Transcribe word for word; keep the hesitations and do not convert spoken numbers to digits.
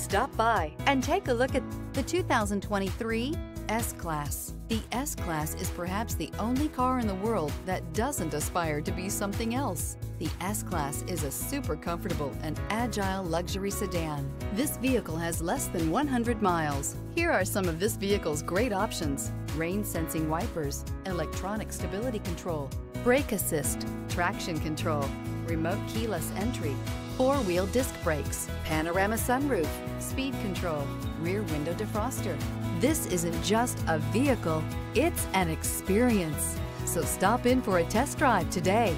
Stop by and take a look at the two thousand twenty-three S-Class. The S-Class is perhaps the only car in the world that doesn't aspire to be something else. The S-Class is a super comfortable and agile luxury sedan. This vehicle has less than one hundred miles. Here are some of this vehicle's great options: rain sensing wipers, electronic stability control, brake assist, traction control, remote keyless entry, four-wheel disc brakes, panorama sunroof, speed control, rear window defroster. This isn't just a vehicle, it's an experience. So stop in for a test drive today.